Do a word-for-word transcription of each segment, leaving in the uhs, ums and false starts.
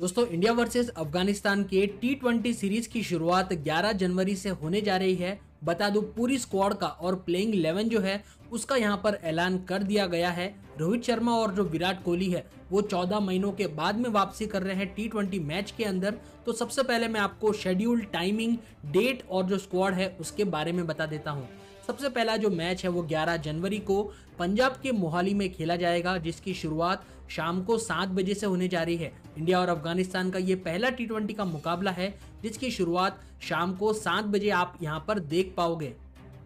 दोस्तों India versus Afghanistan के T twenty series की शुरुआत ग्यारह जनवरी से होने जा रही है। बता दूं पूरी स्क्वाड का और प्लेइंग इलेवन जो है उसका यहां पर ऐलान कर दिया गया है। रोहित शर्मा और जो विराट कोहली है वो चौदह महीनों के बाद में वापसी कर रहे हैं टी ट्वेंटी मैच के अंदर। तो सबसे पहले मैं आपको शेड्यूल, टाइमिंग, डेट और जो स्क्वाड है उसके बारे में बता देता हूँ। सबसे पहला जो मैच है वो ग्यारह जनवरी को पंजाब के मोहाली में खेला जाएगा, जिसकी शुरुआत शाम को सात बजे से होने जा रही है। इंडिया और अफगानिस्तान का ये पहला टी ट्वेंटी का मुकाबला है जिसकी शुरुआत शाम को सात बजे आप यहाँ पर देख पाओगे।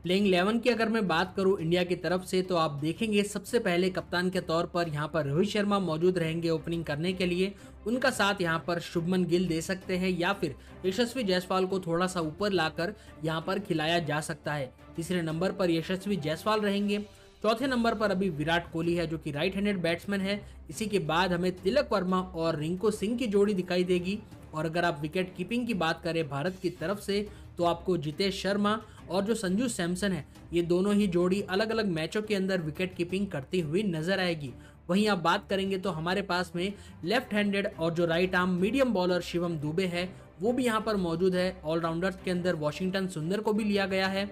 प्लेइंग इलेवन की अगर मैं बात करूं इंडिया की तरफ से तो आप देखेंगे सबसे पहले कप्तान के तौर पर यहाँ पर रोहित शर्मा मौजूद रहेंगे ओपनिंग करने के लिए। उनका साथ यहाँ पर शुभमन गिल दे सकते हैं या फिर यशस्वी जायसवाल को थोड़ा सा ऊपर लाकर यहाँ पर खिलाया जा सकता है। तीसरे नंबर पर यशस्वी जायसवाल रहेंगे। चौथे नंबर पर अभी विराट कोहली है जो कि राइट हैंडेड बैट्समैन है। इसी के बाद हमें तिलक वर्मा और रिंकू सिंह की जोड़ी दिखाई देगी। और अगर आप विकेट कीपिंग की बात करें भारत की तरफ से तो आपको जितेश शर्मा और जो संजू सैमसन है ये दोनों ही जोड़ी अलग अलग मैचों के अंदर विकेट कीपिंग करती हुई नजर आएगी। वहीं आप बात करेंगे तो हमारे पास में लेफ्ट हैंडेड और जो right arm medium bowler Shivam Dube है वो भी यहाँ पर मौजूद है। ऑलराउंडर्स के अंदर वॉशिंगटन सुंदर को भी लिया गया है।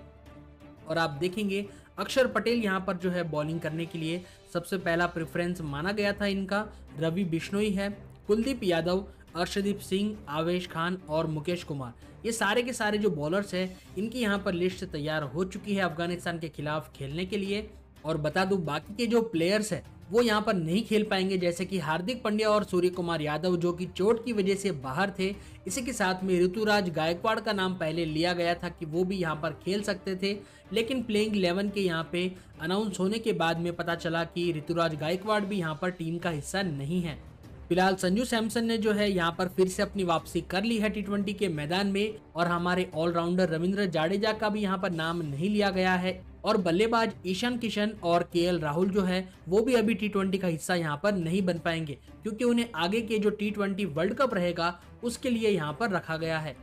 और आप देखेंगे अक्षर पटेल यहाँ पर जो है बॉलिंग करने के लिए सबसे पहला प्रेफरेंस माना गया था इनका। रवि बिश्नोई है, कुलदीप यादव, अर्शदीप सिंह, आवेश खान और मुकेश कुमार, ये सारे के सारे जो बॉलर्स हैं इनकी यहाँ पर लिस्ट तैयार हो चुकी है अफगानिस्तान के खिलाफ खेलने के लिए। और बता दूं बाकी के जो प्लेयर्स हैं वो यहाँ पर नहीं खेल पाएंगे, जैसे कि हार्दिक पंड्या और सूर्य कुमार यादव जो कि चोट की वजह से बाहर थे। इसी के साथ में ऋतुराज गायकवाड़ का नाम पहले लिया गया था कि वो भी यहाँ पर खेल सकते थे, लेकिन प्लेइंग इलेवन के यहाँ पे अनाउंस होने के बाद में पता चला कि ऋतुराज गायकवाड़ भी यहाँ पर टीम का हिस्सा नहीं है। फिलहाल संजू सैमसन ने जो है यहाँ पर फिर से अपनी वापसी कर ली है टी ट्वेंटी के मैदान में। और हमारे ऑलराउंडर रविंद्र जाडेजा का भी यहाँ पर नाम नहीं लिया गया है। और बल्लेबाज ईशान किशन और केएल राहुल जो है वो भी अभी टी ट्वेंटी का हिस्सा यहाँ पर नहीं बन पाएंगे, क्योंकि उन्हें आगे के जो टी ट्वेंटी वर्ल्ड कप रहेगा उसके लिए यहाँ पर रखा गया है।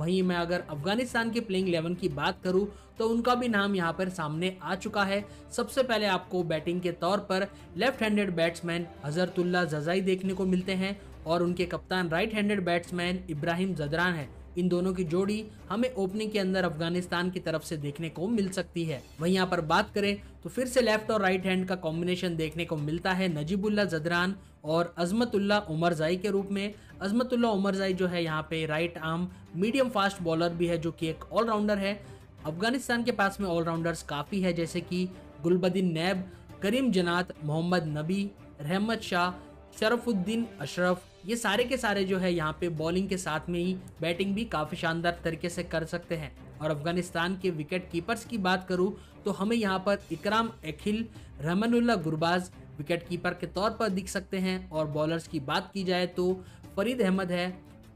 वहीं मैं अगर अफगानिस्तान के प्लेइंग इलेवन की बात करूं तो उनका भी नाम यहां पर सामने आ चुका है। सबसे पहले आपको बैटिंग के तौर पर left handed batsman Hazratullah Zazai देखने को मिलते हैं और उनके कप्तान right handed batsman Ibrahim Zadran है। इन दोनों की जोड़ी हमें ओपनिंग के अंदर अफगानिस्तान की तरफ से देखने को मिल सकती है। वहीं यहाँ पर बात करें तो फिर से लेफ्ट और राइट हैंड का कॉम्बिनेशन देखने को मिलता है नजीबुल्ला जदरान और अजमतुल्लाह उमरज़ई के रूप में। अजमतुल्लाह उमरज़ई जो है यहाँ पे right arm medium fast bowler भी है जो कि एक ऑलराउंडर है। अफगानिस्तान के पास में ऑलराउंडर्स काफ़ी है, जैसे कि गुलब्दिन नैब, करीम जनात, मोहम्मद नबी, रहमत शाह, शरफुलद्दीन अशरफ, ये सारे के सारे जो है यहाँ पे बॉलिंग के साथ में ही बैटिंग भी काफ़ी शानदार तरीके से कर सकते हैं। और अफगानिस्तान के विकेट कीपर्स की बात करूँ तो हमें यहाँ पर इकराम अखिल, रहमतुल्लाह गुरबाज विकेट कीपर के तौर पर दिख सकते हैं। और बॉलर्स की बात की जाए तो फरीद अहमद है,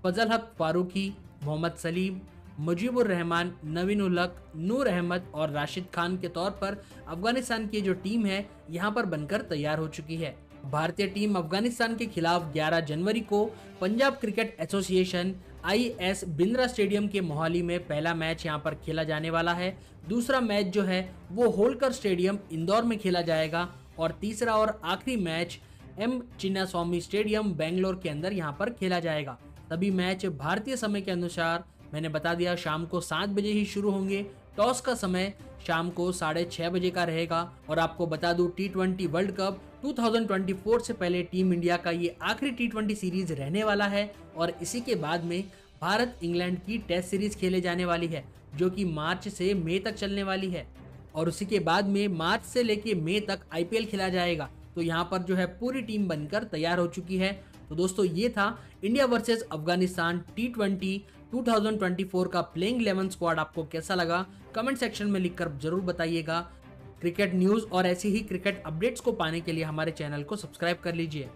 फजल हक फारूकी, मोहम्मद सलीम, मुजीबुर रहमान, नवीन उलक, नूर अहमद और राशिद खान के तौर पर अफगानिस्तान की जो टीम है यहाँ पर बनकर तैयार हो चुकी है। भारतीय टीम अफगानिस्तान के खिलाफ ग्यारह जनवरी को Punjab cricket association I S Bindra stadium के मोहाली में पहला मैच यहां पर खेला जाने वाला है। दूसरा मैच जो है वो होलकर स्टेडियम इंदौर में खेला जाएगा और तीसरा और आखिरी match M Chinnaswamy stadium Bangalore के अंदर यहां पर खेला जाएगा। सभी मैच भारतीय समय के अनुसार मैंने बता दिया शाम को सात बजे ही शुरू होंगे। टॉस का समय शाम को साढ़े छः बजे का रहेगा। और आपको बता दूं टी ट्वेंटी वर्ल्ड कप दो हज़ार चौबीस से पहले टीम इंडिया का ये आखिरी टी ट्वेंटी सीरीज रहने वाला है। और इसी के बाद में भारत इंग्लैंड की टेस्ट सीरीज खेले जाने वाली है जो कि मार्च से मई तक चलने वाली है। और उसी के बाद में मार्च से लेके मई तक आई पी एल खेला जाएगा। तो यहाँ पर जो है पूरी टीम बनकर तैयार हो चुकी है। तो दोस्तों ये था India versus Afghanistan T twenty दो हज़ार चौबीस का प्लेइंग इलेवन स्क्वाड। आपको कैसा लगा कमेंट सेक्शन में लिखकर जरूर बताइएगा। क्रिकेट न्यूज़ और ऐसी ही क्रिकेट अपडेट्स को पाने के लिए हमारे चैनल को सब्सक्राइब कर लीजिए।